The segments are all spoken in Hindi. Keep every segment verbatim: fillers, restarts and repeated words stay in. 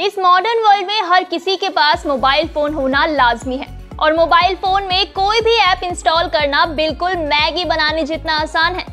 इस मॉडर्न वर्ल्ड में हर किसी के पास मोबाइल फोन होना लाजमी है और मोबाइल फोन में कोई भी ऐप इंस्टॉल करना बिल्कुल मैगी बनाने जितना आसान है।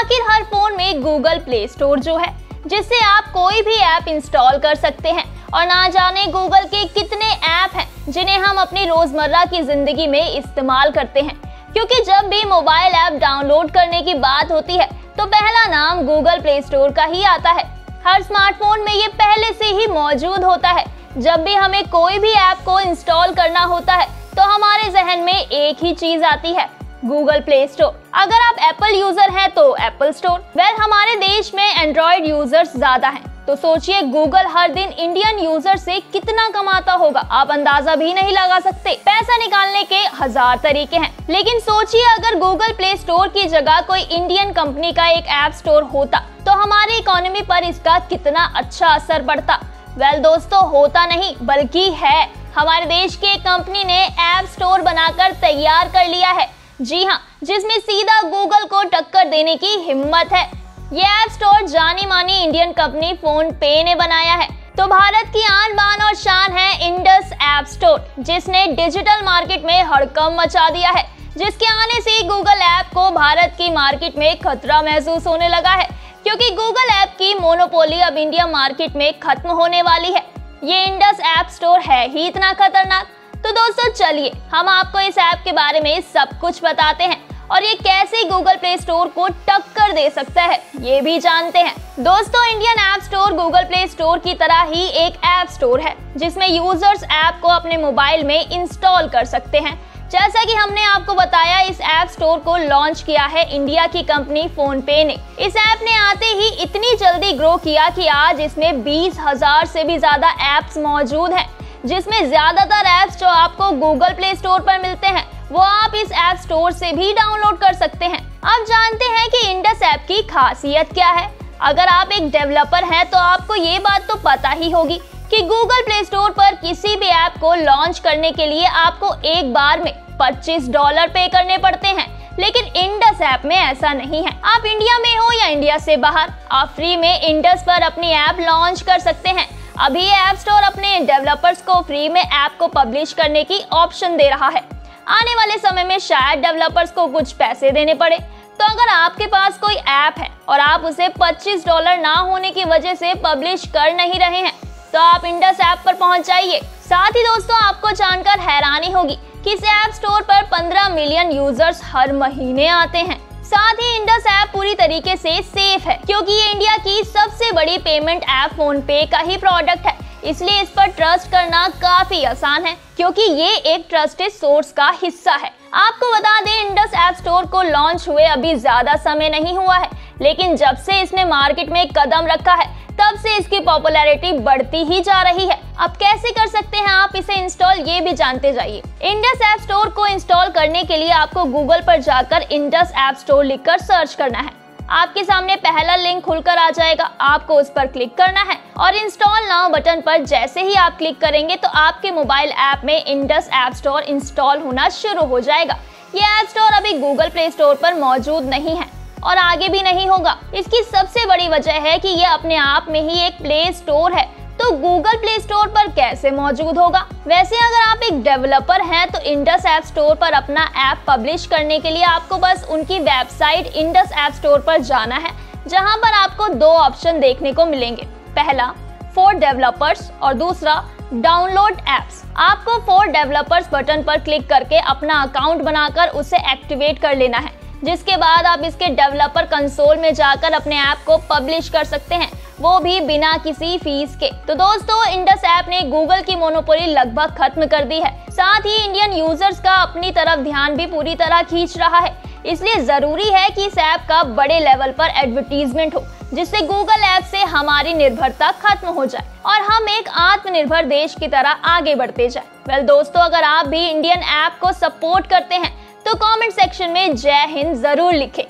आखिर हर फोन में Google Play Store जो है, जिससे आप कोई भी ऐप इंस्टॉल कर सकते हैं और ना जाने Google के कितने ऐप हैं जिन्हें हम अपनी रोजमर्रा की जिंदगी में इस्तेमाल करते हैं, क्योंकि जब भी मोबाइल ऐप डाउनलोड करने की बात होती है तो पहला नाम Google Play Store का ही आता है। हर स्मार्टफोन में ये पहले से ही मौजूद होता है। जब भी हमें कोई भी ऐप को इंस्टॉल करना होता है तो हमारे जहन में एक ही चीज आती है, Google Play Store। अगर आप Apple यूजर हैं तो Apple Store। वेल, हमारे देश में एंड्रॉइड यूजर्स ज्यादा हैं, तो सोचिए Google हर दिन इंडियन यूजर से कितना कमाता होगा, आप अंदाजा भी नहीं लगा सकते। पैसा निकालने के हजार तरीके हैं, लेकिन सोचिए अगर Google Play Store की जगह कोई इंडियन कंपनी का एक ऐप स्टोर होता तो हमारी इकोनॉमी पर इसका कितना अच्छा असर पड़ता। वेल दोस्तों, होता नहीं बल्कि है। हमारे देश की एक कंपनी ने ऐप स्टोर बनाकर तैयार कर लिया है, जी हाँ, जिसमें सीधा Google को टक्कर देने की हिम्मत है। ये ऐप स्टोर जानी मानी इंडियन कंपनी PhonePe ने बनाया है। तो भारत की आन बान और शान है इंडस ऐप स्टोर, जिसने डिजिटल मार्केट में हड़कंप मचा दिया है, जिसके आने से Google ऐप को भारत की मार्केट में खतरा महसूस होने लगा है, क्योंकि Google ऐप की मोनोपोली अब इंडिया मार्केट में खत्म होने वाली है। ये इंडस ऐप स्टोर है ही इतना खतरनाक। तो दोस्तों चलिए हम आपको इस ऐप के बारे में सब कुछ बताते हैं और ये कैसे Google Play Store को टक्कर दे सकता है ये भी जानते हैं। दोस्तों, Indian app store Google Play Store की तरह ही एक ऐप स्टोर है जिसमें यूजर्स ऐप को अपने मोबाइल में इंस्टॉल कर सकते हैं। जैसा कि हमने आपको बताया, इस ऐप स्टोर को लॉन्च किया है इंडिया की कंपनी PhonePe ने। इस ऐप ने आते ही इतनी जल्दी ग्रो किया कि आज इसमें बीस हजार से भी ज्यादा एप्स मौजूद हैं, जिसमें ज्यादातर एप्स जो आपको Google Play Store पर मिलते हैं वो आप इस ऐप स्टोर से भी डाउनलोड कर सकते हैं। आप जानते हैं कि इंडस ऐप की खासियत क्या है। अगर आप एक डेवलपर हैं तो आपको ये बात तो पता ही होगी कि Google Play Store पर किसी भी ऐप को लॉन्च करने के लिए आपको एक बार में पच्चीस डॉलर पे करने पड़ते हैं, लेकिन इंडस ऐप में ऐसा नहीं है। आप इंडिया में हो या इंडिया से बाहर, आप फ्री में इंडस पर अपनी ऐप लॉन्च कर सकते हैं। अभी ऐप स्टोर अपने डेवलपर्स को फ्री में ऐप को पब्लिश करने की ऑप्शन दे रहा है। आने वाले समय में शायद डेवलपर्स को कुछ पैसे देने पड़े। तो अगर आपके पास कोई ऐप है और आप उसे पच्चीस डॉलर ना होने की वजह से पब्लिश कर नहीं रहे हैं तो आप इंडस ऐप पर पहुंच जाइए। साथ ही दोस्तों, आपको जानकर हैरानी होगी कि इस ऐप स्टोर पर पंद्रह मिलियन यूजर्स हर महीने आते हैं। साथ ही इंडस ऐप पूरी तरीके से सेफ है, क्योंकि ये इंडिया की सबसे बड़ी पेमेंट ऐप PhonePe का ही प्रोडक्ट है, इसलिए इस पर ट्रस्ट करना काफी आसान है, क्योंकि ये एक ट्रस्टेड सोर्स का हिस्सा है। आपको बता दें, इंडस ऐप स्टोर को लॉन्च हुए अभी ज्यादा समय नहीं हुआ है, लेकिन जब से इसने मार्केट में कदम रखा है तब से इसकी पॉपुलैरिटी बढ़ती ही जा रही है। अब कैसे कर सकते हैं आप इसे इंस्टॉल, ये भी जानते जाइए। इंडस ऐप स्टोर को इंस्टॉल करने के लिए आपको Google पर जाकर इंडस ऐप स्टोर लिखकर सर्च करना है। आपके सामने पहला लिंक खुलकर आ जाएगा, आपको उस पर क्लिक करना है और इंस्टॉल नाउ बटन पर जैसे ही आप क्लिक करेंगे तो आपके मोबाइल ऐप में इंडस ऐप स्टोर इंस्टॉल होना शुरू हो जाएगा। ये ऐप स्टोर अभी Google Play Store पर मौजूद नहीं है और आगे भी नहीं होगा। इसकी सबसे बड़ी वजह है कि ये अपने आप में ही एक प्ले स्टोर है, तो Google Play Store पर कैसे मौजूद होगा। वैसे अगर आप एक डेवलपर हैं तो इंडस ऐप स्टोर पर अपना ऐप पब्लिश करने के लिए आपको बस उनकी वेबसाइट इंडस ऐप स्टोर पर जाना है, जहां पर आपको दो ऑप्शन देखने को मिलेंगे, पहला फॉर डेवलपर्स और दूसरा डाउनलोड एप्स। आपको फॉर डेवलपर्स बटन पर क्लिक करके अपना अकाउंट बनाकर उसे एक्टिवेट कर लेना है, जिसके बाद आप इसके डेवलपर कंसोल में जाकर अपने ऐप को पब्लिश कर सकते हैं, वो भी बिना किसी फीस के। तो दोस्तों, इंडस ऐप ने Google की मोनोपोली लगभग खत्म कर दी है। साथ ही इंडियन यूजर्स का अपनी तरफ ध्यान भी पूरी तरह खींच रहा है, इसलिए जरूरी है कि इस ऐप का बड़े लेवल पर एडवर्टीजमेंट हो, जिससे Google ऐप से हमारी निर्भरता खत्म हो जाए और हम एक आत्मनिर्भर देश की तरह आगे बढ़ते जाए। वेल दोस्तों, अगर आप भी इंडियन ऐप को सपोर्ट करते हैं तो कमेंट सेक्शन में जय हिंद जरूर लिखें।